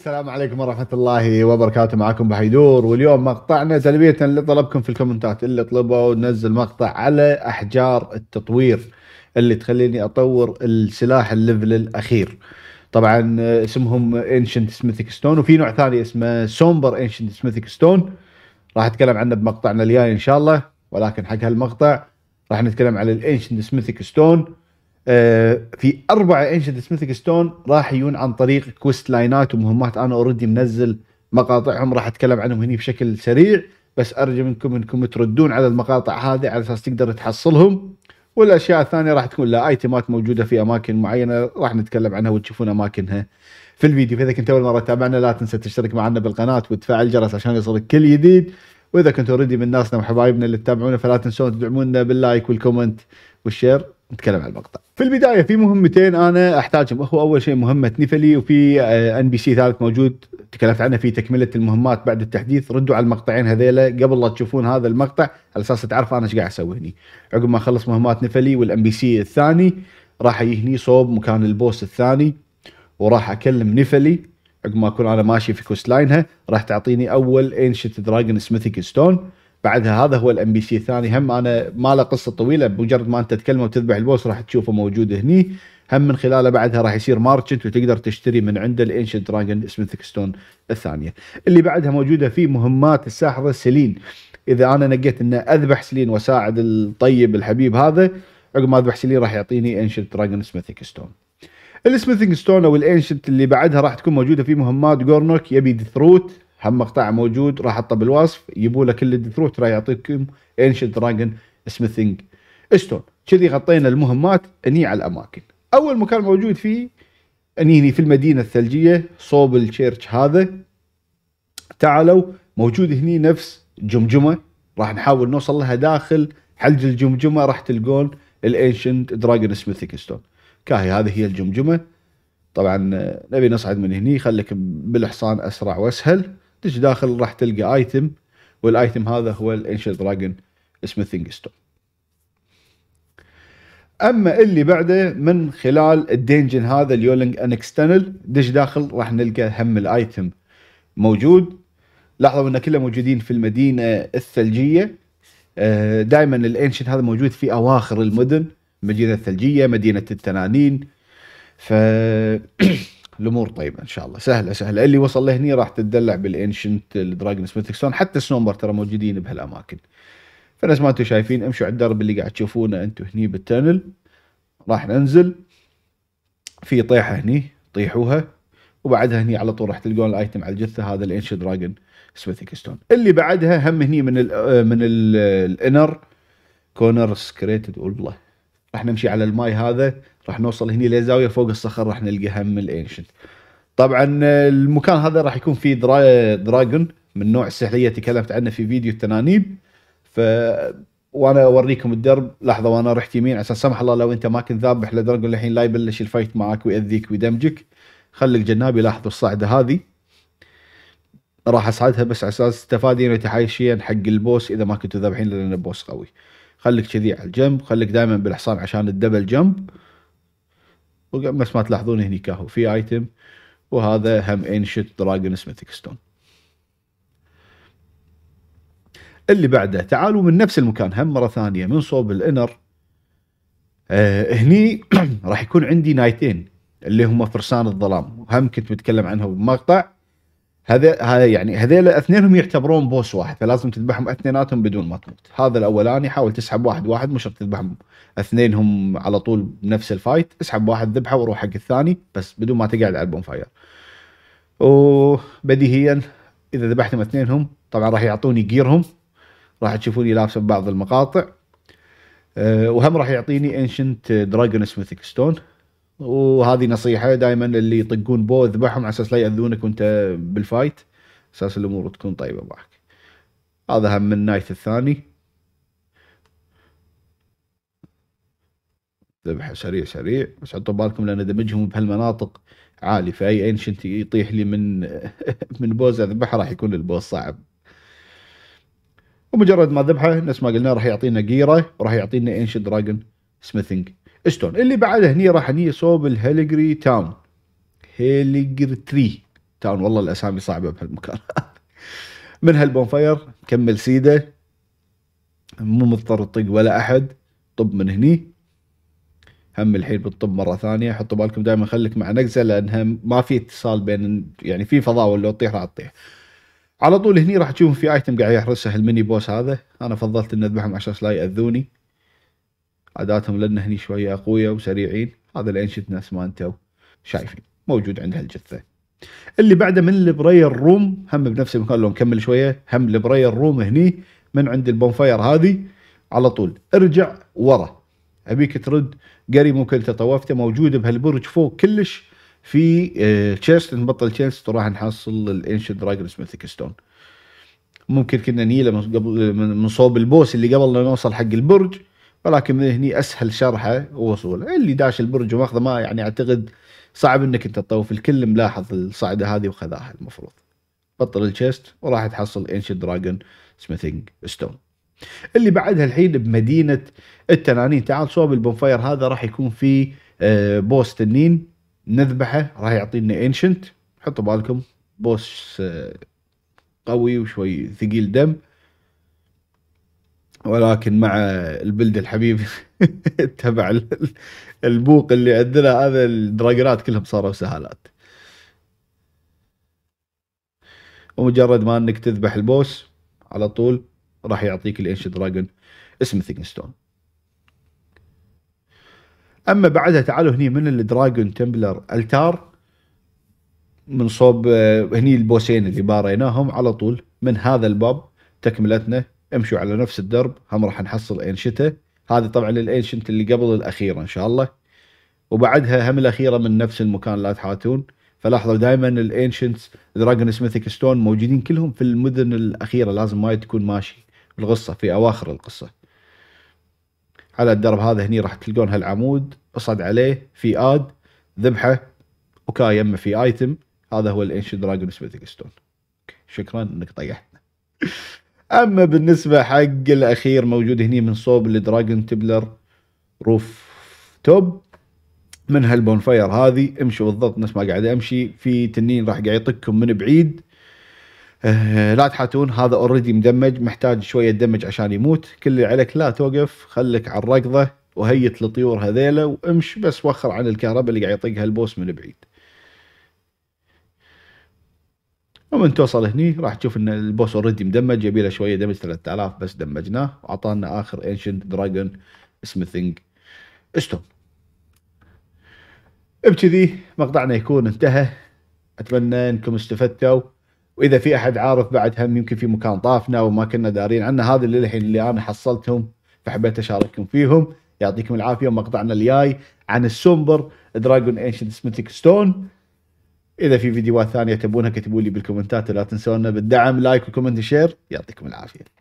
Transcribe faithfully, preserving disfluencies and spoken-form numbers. السلام عليكم ورحمة الله وبركاته، معكم بوهايدور. واليوم مقطعنا سلبية لطلبكم في الكومنتات اللي طلبوا ننزل مقطع على أحجار التطوير اللي تخليني أطور السلاح الليفل الأخير. طبعا اسمهم Ancient Smithic Stone، وفي نوع ثاني اسمه Somber Ancient Smithic Stone راح أتكلم عنه بمقطعنا الجاي إن شاء الله، ولكن حق هالمقطع راح نتكلم على الAncient Smithic Stone. في أربعة Ancient Smithing Stone راح يجون عن طريق كويست لاينات ومهمات أنا أوريدي منزل مقاطعهم، راح أتكلم عنهم هني بشكل سريع، بس أرجو منكم إنكم تردون على المقاطع هذه على أساس تقدر تحصلهم. والأشياء الثانية راح تكون لها آيتمات موجودة في أماكن معينة راح نتكلم عنها وتشوفون أماكنها في الفيديو. فإذا كنت أول مرة تتابعنا لا تنسى تشترك معنا بالقناة وتفعل الجرس عشان يصلك كل جديد، وإذا كنت أوريدي من ناسنا وحبايبنا اللي تتابعونا فلا تنسون تدعمونا باللايك والكومنت والشير. نتكلم عن المقطع. في البدايه في مهمتين انا احتاجهم، هو اول شيء مهمه نيفيلي، وفي ان بي سي ثالث موجود تكلمت عنه في تكمله المهمات بعد التحديث. ردوا على المقطعين هذيلا قبل لا تشوفون هذا المقطع على اساس تعرفوا انا ايش قاعد اسوي هني. عقب ما اخلص مهمات نيفيلي والان بي سي الثاني راح يهني صوب مكان البوس الثاني، وراح اكلم نيفيلي. عقب ما اكون انا ماشي في كوست لاينها راح تعطيني اول انشت دراجون سميثيك ستون، بعدها هذا هو الام بي سي الثاني. هم انا ما له قصه طويله، بمجرد ما انت تكلمه وتذبح البوس راح تشوفه موجود هني. هم من خلاله بعدها راح يصير مارشنت وتقدر تشتري من عنده الانشنت دراجون سميثيك ستون الثانيه. اللي بعدها موجوده في مهمات الساحره سيلين. اذا انا نقيت ان اذبح سيلين واساعد الطيب الحبيب هذا، عقب ما اذبح سيلين راح يعطيني انشنت دراجون سميثيك ستون. السميثينج ستون او الانشنت اللي بعدها راح تكون موجوده في مهمات قورونك. يبي دثروت، هم مقطع موجود راح احطه بالوصف، يجيبوا لك كل الدثروت راح يعطيكم انشنت دراجون سميثينج ستون. كذي غطينا المهمات اني على الاماكن. اول مكان موجود فيه اني هني في المدينه الثلجيه صوب الشيرش هذا. تعالوا موجود هني نفس جمجمه راح نحاول نوصل لها، داخل حلج الجمجمه راح تلقون الانشنت دراجون سميثينج ستون. كاهي هذه هي الجمجمه. طبعا نبي نصعد من هني، خليك بالحصان اسرع واسهل. تج داخل راح تلقى ايتم، والايتم هذا هو الانشنت دراجون سميثينج ستون. اما اللي بعده من خلال الدينجن هذا اليولينج انكستنل، دش داخل راح نلقى هم الايتم موجود. لاحظوا ان كله موجودين في المدينه الثلجيه. دائما الانشنت هذا موجود في اواخر المدن، المدينه الثلجيه، مدينه التنانين. ف الامور طيبه ان شاء الله، سهله سهله. اللي وصل لهني راح تتدلع بالانشنت دراجون سميثيك ستون. حتى سنومبر ترى موجودين بهالاماكن. فنفس ما انتم شايفين امشوا على الدرب اللي قاعد تشوفونه انتم هني بالتنل. راح ننزل في طيحه هني، طيحوها، وبعدها هني على طول راح تلقون الايتم على الجثه هذا الانشنت دراجون سميثيك ستون. اللي بعدها هم هني من ال من الانر كورنر سكريتد والله. راح نمشي على الماي هذا، راح نوصل هني لزاويه فوق الصخر راح نلقى هم الانشنت. طبعا المكان هذا راح يكون فيه درا... دراجون من نوع السحليه تكلمت عنه في فيديو التنانين. ف وانا اوريكم الدرب، لحظه وانا رحت يمين عشان سمح الله لو انت ما كنت ذابح لدراجون الحين لا يبلش الفايت معك ويأذيك ويدمجك. خليك جنابي. لاحظوا الصعده هذه راح اصعدها بس على اساس تفاديا وتحايشيا حق البوس اذا ما كنتوا ذابحين، لان البوس قوي. خليك كذي على الجنب، خليك دائما بالحصان عشان الدبل جمب. بس ما تلاحظون هني كاهو في ايتم، وهذا هم انشت دراجون سميثيك ستون. اللي بعده تعالوا من نفس المكان هم مره ثانيه من صوب الانر. آه هني راح يكون عندي نايتين اللي هم فرسان الظلام، هم كنت متكلم عنهم بمقطع هذا. يعني هذيلا اثنينهم يعتبرون بوس واحد، فلازم تذبحهم اثنيناتهم بدون ما تموت. هذا الاولاني حاول تسحب واحد واحد، مش راح تذبحهم اثنينهم على طول بنفس الفايت، اسحب واحد ذبحه وروح حق الثاني بس بدون ما تقعد على البون فاير. وبديهيا اذا ذبحتهم اثنينهم طبعا راح يعطوني جيرهم، راح تشوفوني لابسه ببعض المقاطع. أه وهم راح يعطيني انشنت دراجون سميثيك ستون. وهذه نصيحة دائما اللي يطقون بو اذبحهم على اساس لا يأذونك وانت بالفايت، اساس الامور تكون طيبة معك. هذا هم النايت الثاني. ذبحه سريع سريع بس حطوا بالكم لان دمجهم بهالمناطق عالي، فاي انشنت يطيح لي من من بوز اذبحه راح يكون البوز صعب. ومجرد ما ذبحه نفس ما قلنا راح يعطينا جيرة وراح يعطينا انشنت دراجون سميثينج ستون. اللي بعده هني راح نيجي صوب الهيليجري تاون، هيليجري تري تاون. والله الاسامي صعبه بهالمكان. من هالبونفاير كمل سيده، مو مضطر تطق ولا احد. طب من هني هم الحين بتطب مره ثانيه. حطوا بالكم دائما خليك مع نقزه لانها ما في اتصال بين، يعني في فضاوه، لو تطيح راح تطيح على طول. هني راح تشوفون في ايتم قاعد يحرسه الميني بوس هذا. انا فضلت ان اذبحهم عشان لا ياذوني عاداتهم، لان هني شويه اقوياء وسريعين. هذا الانشنت ناس ما انتو شايفين موجود عند هالجثه. اللي بعده من البراير روم، هم بنفس المكان. لو نكمل شويه، هم البراير روم هني من عند البونفاير هذه على طول. ارجع ورا، ابيك ترد قريب. ممكن انت طوفته موجود بهالبرج فوق كلش في اه تشيست. نبطل تشيست وراح نحصل الانشنت دراجون سميثيك ستون. ممكن كنا نيله من قبل، من صوب البوس اللي قبل لا نوصل حق البرج، ولكن من هني اسهل شرحه ووصوله. اللي داش البرج وماخذه ما يعني اعتقد صعب انك انت تطوف. الكل ملاحظ الصعده هذه وخذاها. المفروض بطل التشيست وراح تحصل انشنت دراجون سميثينج ستون. اللي بعدها الحين بمدينه التنانين. تعال صوب البونفاير هذا راح يكون في بوس تنين نذبحه، راح يعطينا انشنت. حطوا بالكم بوس قوي وشوي ثقيل دم، ولكن مع البلد الحبيب تبع البوق اللي عندنا هذا، الدراجونات كلهم صاروا سهالات. ومجرد ما انك تذبح البوس على طول راح يعطيك الانشنت دراجون سميثينج ستون. اما بعدها تعالوا هني من الدراجون تمبلر التار، من صوب هني البوسين اللي باريناهم على طول. من هذا الباب تكملتنا، امشوا على نفس الدرب، هم راح نحصل انشته. هذه طبعا الانشنت اللي قبل الاخيره ان شاء الله، وبعدها هم الاخيره من نفس المكان، لا تحاتون. فلاحظوا دائما الانشنت دراجون سميثيك ستون موجودين كلهم في المدن الاخيره، لازم ما تكون ماشي بالقصه في اواخر القصه. على الدرب هذا هني راح تلقون هالعمود، اصعد عليه في اد ذبحه وكا يمه في ايتم. هذا هو الانشنت دراجون سميثيك ستون. شكرا انك طيحتنا. اما بالنسبه حق الاخير موجود هني من صوب الدراجون تبلر روف توب. من هالبونفاير هذه امشوا بالضبط نفس ما قاعد امشي. في تنين راح قاعد يطقكم من بعيد، أه لا تحاتون. هذا اوريدي مدمج، محتاج شويه دمج عشان يموت. كل اللي عليك لا توقف، خليك على الركضه وهيت لطيور هذيله وامش بس، وخر عن الكهرباء اللي قاعد يطقها البوس من بعيد. ومن توصل هني راح تشوف ان البوس اوريدي مدمج، يبي له شويه دمج ثلاثة آلاف بس دمجناه واعطانا اخر انشنت دراجون سميثينج ستون. بكذي مقطعنا يكون انتهى. اتمنى انكم استفدتوا، واذا في احد عارف بعد هم يمكن في مكان طافنا وما كنا دارين عنه، هذا اللي الحين اللي انا حصلتهم فحبيت اشارككم فيهم. يعطيكم العافيه. مقطعنا الجاي عن السومبر دراجون انشنت سميثيك ستون. اذا في فيديوهات ثانيه تبونها كتبوا لي بالكومنتات، ولا تنسونا بالدعم لايك وكومنت وشير. يعطيكم العافيه.